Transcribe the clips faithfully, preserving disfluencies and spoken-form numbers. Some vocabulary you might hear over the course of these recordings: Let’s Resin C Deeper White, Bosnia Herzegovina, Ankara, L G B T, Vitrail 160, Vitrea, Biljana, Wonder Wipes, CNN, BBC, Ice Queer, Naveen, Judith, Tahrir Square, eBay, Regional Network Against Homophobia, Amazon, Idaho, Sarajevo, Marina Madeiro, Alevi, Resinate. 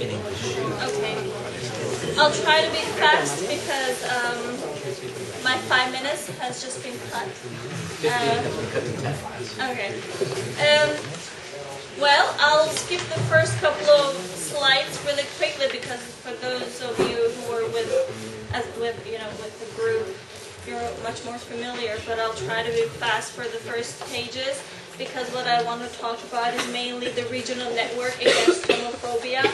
in English. Okay. I'll try to be fast because um, my five minutes has just been cut. Uh, okay. Um, well, I'll skip the first couple of slides really quickly because for those of you who were with, as with you know, with the group, you're much more familiar. But I'll try to be fast for the first pages, because what I want to talk about is mainly the Regional Network Against Homophobia,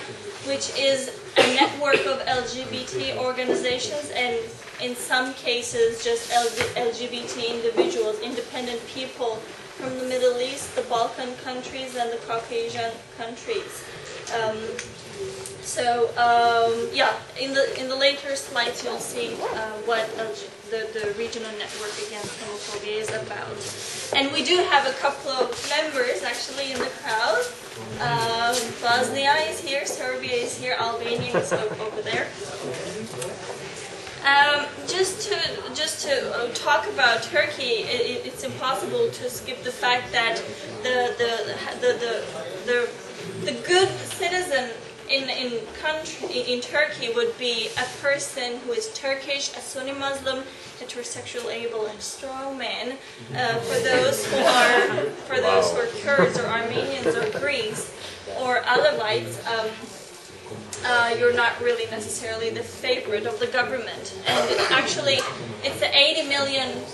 which is a network of L G B T organizations and in some cases just L G B T individuals, independent people from the Middle East, the Balkan countries, and the Caucasian countries. Um, so um, yeah, in the, in the later slides you'll see uh, what L G B T The, the Regional Network Against Homophobia is about. And we do have a couple of members actually in the crowd. Um, Bosnia is here, Serbia is here, Albania is over there. Um, just to just to talk about Turkey, it, it's impossible to skip the fact that the the the the, the, the good citizen In, in, country, in Turkey would be a person who is Turkish, a Sunni Muslim, heterosexual, able, and strong man. Uh, for those who are for those who are Kurds or Armenians or Greeks or Alawites, um, uh, you're not really necessarily the favorite of the government. And it's actually, it's the eighty million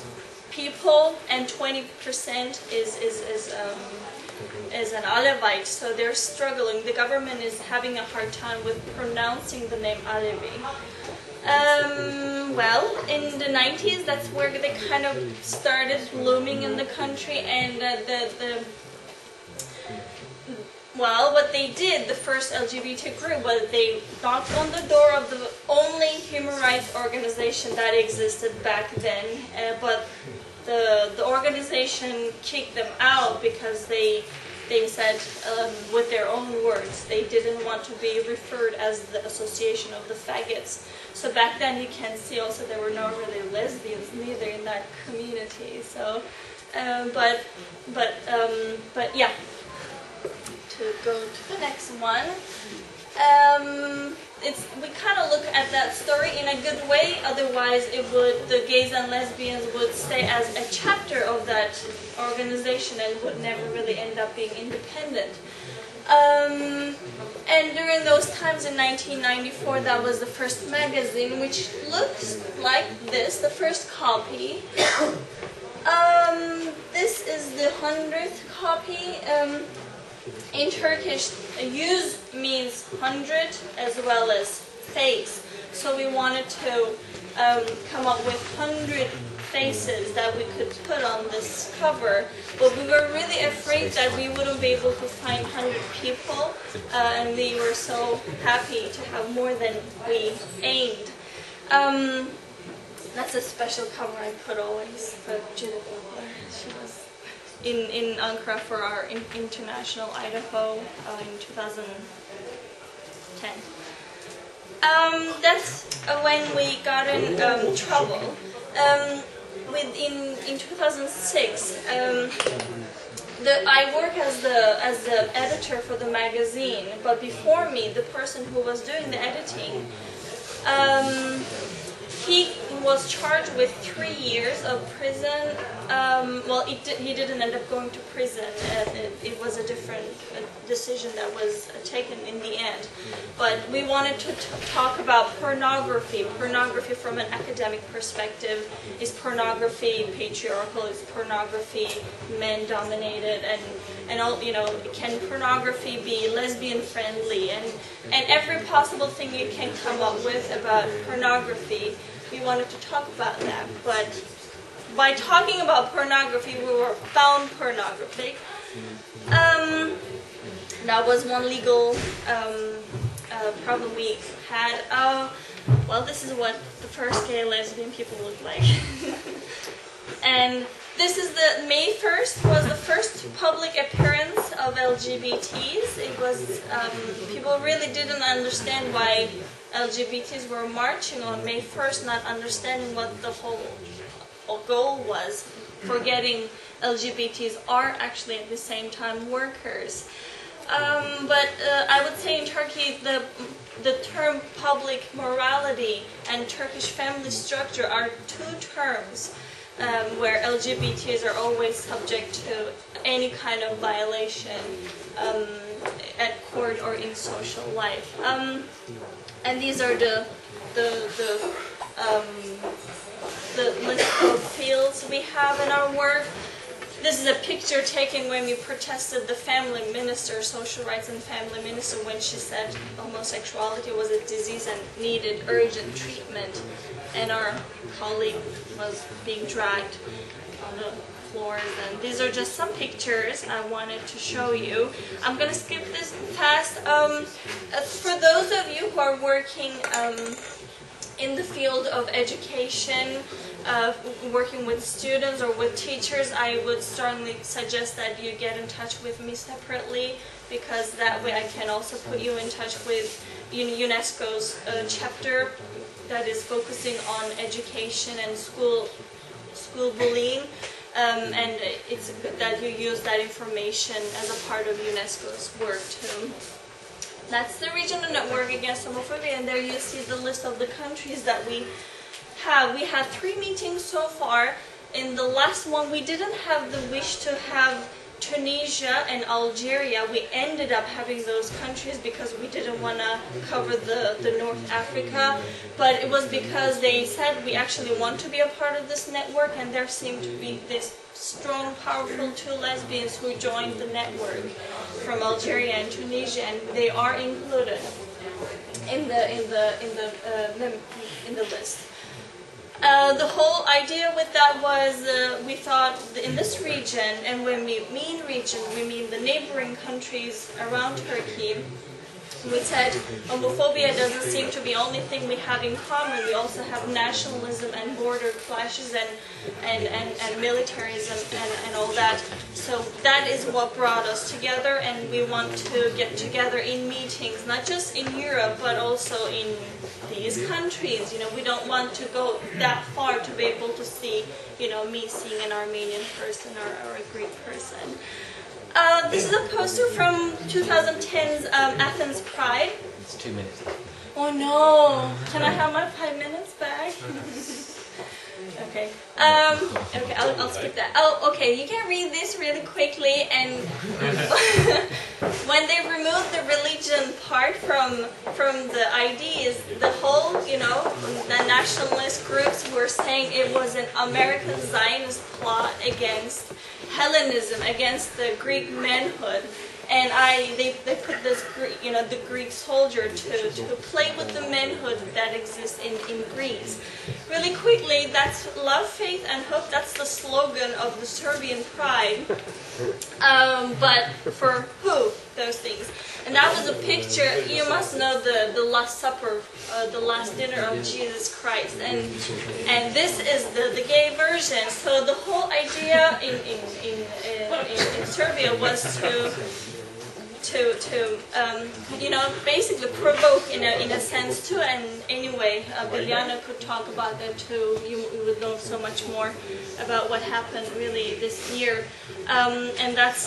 people, and twenty percent is is is. Um, is an Alevite, so they're struggling. The government is having a hard time with pronouncing the name Alevi. Um, well, in the nineties, that's where they kind of started looming in the country, and uh, the, the, well, what they did, the first L G B T group, was they knocked on the door of the only human rights organization that existed back then, uh, but the, the organization kicked them out because they They said, um, with their own words, they didn't want to be referred as the Association of the Faggots. So back then, you can see also there were no really lesbians neither in that community. So, um, but, but, um, but yeah. To go to the next one, um, it's we kind of look at that story in a good way. Otherwise, it would the gays and lesbians would stay as a chapter of that organization and would never really end up being independent. Um, and during those times in nineteen ninety-four, that was the first magazine, which looks like this, the first copy. um, this is the hundredth copy. Um, in Turkish, yüz means hundred as well as face. So we wanted to um, come up with hundred faces that we could put on this cover, but we were really afraid that we wouldn't be able to find one hundred people, uh, and we were so happy to have more than we aimed. Um, that's a special cover I put always for Judith. She was in, in Ankara for our in international Idaho uh, in two thousand ten. Um, that's uh, when we got in um, trouble. Um, within in two thousand six, um, the, I work as the as the editor for the magazine. But before me, the person who was doing the editing, um, he was charged with three years of prison. Um, well, it di he didn't end up going to prison. Uh, it, it was a different uh, decision that was uh, taken in the end. But we wanted to t talk about pornography. Pornography from an academic perspective. Is pornography patriarchal? Is pornography men dominated? And and all, you know, can pornography be lesbian friendly? And and every possible thing you can come up with about pornography. We wanted to talk about that, but by talking about pornography, we were found pornographic. Um, that was one legal um, uh, problem we had. Uh, well, this is what the first gay lesbian people looked like. And this is the May first was the first public appearance of L G B Ts. It was um, people really didn't understand why L G B Ts were marching on May first, not understanding what the whole goal was, forgetting L G B Ts are actually at the same time workers. Um, but uh, I would say in Turkey the the term public morality and Turkish family structure are two terms um, where L G B T s are always subject to any kind of violation um, at court or in social life. Um, and these are the the the um, the list of fields we have in our work. This is a picture taken when we protested the family minister, social rights and family minister, when she said homosexuality was a disease and needed urgent treatment. And our colleague was being dragged on the floors. And these are just some pictures I wanted to show you. I'm going to skip this past. Um, for those of you who are working um, in the field of education, Uh, working with students or with teachers, I would strongly suggest that you get in touch with me separately, because that way I can also put you in touch with UNESCO's uh, chapter that is focusing on education and school school bullying, um, and it's good that you use that information as a part of UNESCO's work too. That's the Regional Network Against Homophobia, and there you see the list of the countries that we have. We had three meetings so far. In the last one, we didn't have the wish to have Tunisia and Algeria. We ended up having those countries because we didn't want to cover the, the North Africa. But it was because they said we actually want to be a part of this network, and there seemed to be this strong, powerful two lesbians who joined the network from Algeria and Tunisia, and they are included in the in the in the uh, in the list. Uh, the whole idea with that was uh, we thought in this region, and when we mean region, we mean the neighboring countries around Turkey, we said homophobia doesn't seem to be the only thing we have in common. We also have nationalism and border clashes and, and, and, and militarism and, and all that. So that is what brought us together, and we want to get together in meetings, not just in Europe, but also in these countries. You know, we don't want to go that far to be able to see, you know, me seeing an Armenian person or, or a Greek person. Uh, this is a poster from twenty ten's um, Athens Pride. It's two minutes. Oh no! Can I have my five minutes back? Okay. Um, okay, I'll, I'll skip that. Oh, okay. You can read this really quickly. And when they removed the religion part from from the I Ds, the whole, you know, the nationalist groups were saying it was an American Zionist plot against Hellenism, against the Greek manhood. And I, they, they put this, you know, the Greek soldier to, to play with the manhood that exists in, in Greece. Really quickly, that's love, faith, and hope. That's the slogan of the Serbian Pride. Um, but for who? Those things. And that was a picture. You must know the, the Last Supper, uh, the Last Dinner of Jesus Christ. And and this is the, the gay version. So the whole idea in in in, in, in, in Serbia was to. to, to um, you know, basically provoke in a, in a sense too, and anyway, uh, Biljana could talk about that too. You, you would know so much more about what happened really this year. Um, and that's,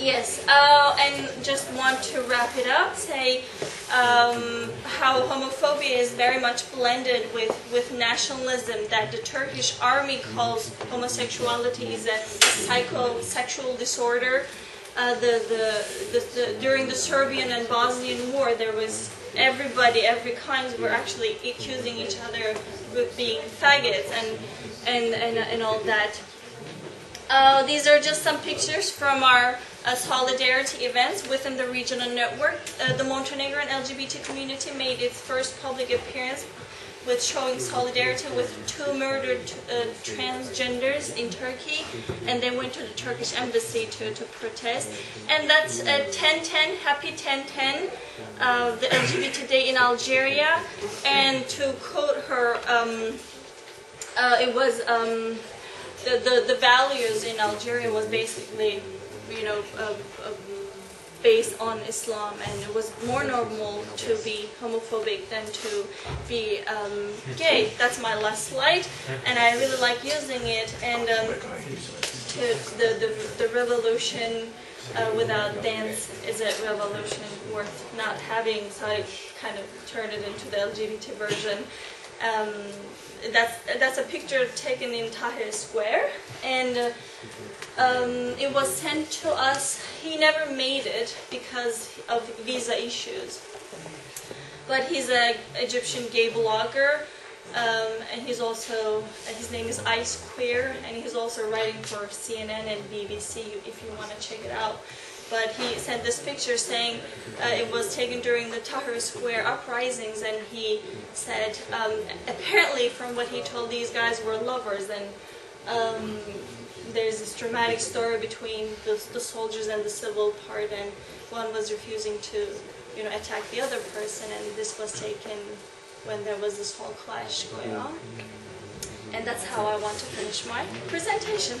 yes, uh, and just want to wrap it up, say um, how homophobia is very much blended with, with nationalism, that the Turkish army calls homosexuality is a psychosexual disorder. Uh, the, the, the, the, during the Serbian and Bosnian War, there was everybody, every kind, were actually accusing each other of being faggots and, and, and, and all that. Uh, these are just some pictures from our uh, solidarity events within the regional network. Uh, the Montenegrin L G B T community made its first public appearance with showing solidarity with two murdered uh, transgenders in Turkey, and they went to the Turkish embassy to, to protest. And that's ten ten, happy ten ten, uh, the L G B T day in Algeria. And to quote her, um, uh, it was um, the, the, the values in Algeria was basically, you know, uh, uh, based on Islam, and it was more normal to be homophobic than to be um, gay. That's my last slide, and I really like using it. And um, to the, the, the revolution uh, without dance is a revolution worth not having, so I kind of turned it into the L G B T version. Um, that's, that's a picture taken in Tahrir Square, and um, it was sent to us. He never made it because of visa issues, but he's an Egyptian gay blogger, um, and he's also, his name is Ice Queer, and he's also writing for C N N and B B C if you want to check it out. But he sent this picture saying uh, it was taken during the Tahrir Square uprisings, and he said, um, apparently from what he told, these guys were lovers, and um, there's this dramatic story between the, the soldiers and the civil part, and one was refusing to, you know, attack the other person, and this was taken when there was this whole clash going on. And that's how I want to finish my presentation.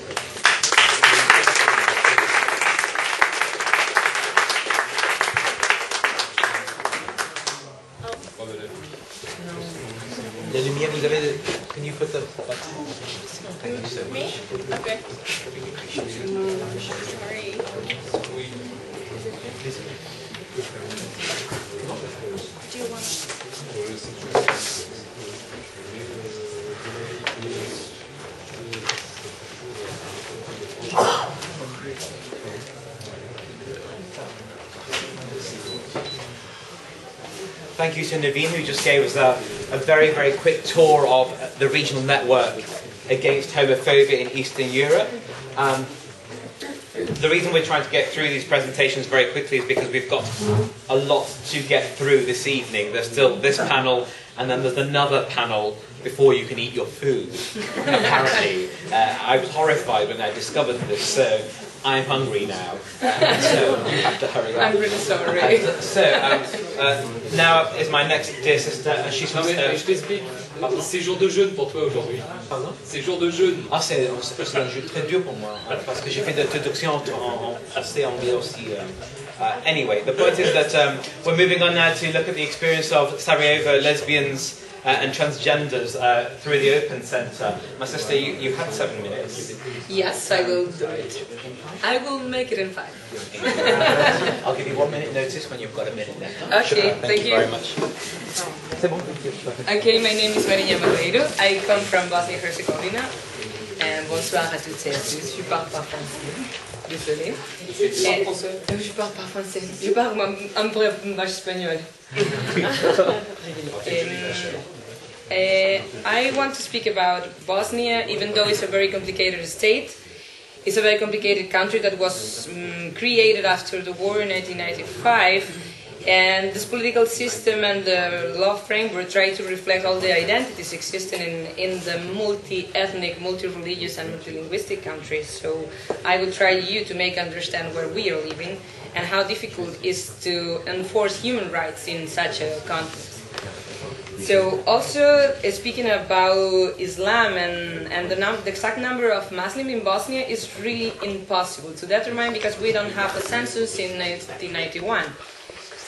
La lumière, vous avez. Can you put the button? Thank you so much. Me? Okay. Sorry. Do you want Thank you to Naveen, who just gave us a, a very, very quick tour of the Regional Network Against Homophobia in Eastern Europe. Um, the reason we're trying to get through these presentations very quickly is because we've got a lot to get through this evening. There's still this panel, and then there's another panel before you can eat your food, apparently. Uh, I was horrified when I discovered this, so I'm hungry now, uh, so I have to hurry up. I'm really sorry. Uh, so, um, uh, now is my next dear sister, and she's from... Je t'explique, c'est jour de jeûne pour toi aujourd'hui. Pardon? C'est jour de jeûne. Ah, c'est un jeûne très dur pour moi, hein, parce que j'ai fait de traduction assez anglais aussi. Anyway, the point is that um, we're moving on now to look at the experience of Sarajevo lesbians Uh, and transgenders uh, through the Open Centre. My sister, you, you've had seven minutes. Yes, I will do it. I will make it in five. I'll give you one minute notice when you've got a minute left. Okay, sure. thank, thank you. you very much. Okay, my name is Marina Madeiro. I come from Bosnia and Herzegovina. And bonsoir à toutes et à tous. Je parle pas français. Désolée. Je parle français. Je parle pas français. Je parle un peu espagnol. Uh, I want to speak about Bosnia, even though it's a very complicated state. It's a very complicated country that was um, created after the war in nineteen ninety-five, and this political system and the law framework try to reflect all the identities existing in, in the multi-ethnic, multi-religious and multi-linguistic country. So I will try you to make understand where we are living and how difficult it is to enforce human rights in such a context. So also uh, speaking about Islam and, and the, num the exact number of Muslims in Bosnia is really impossible to determine because we don't have the census in nineteen ninety-one.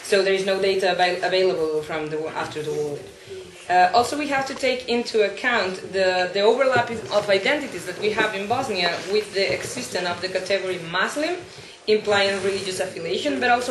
So there is no data avail available from the, after the war. Uh, also we have to take into account the, the overlap of identities that we have in Bosnia with the existence of the category Muslim, implying religious affiliation, but also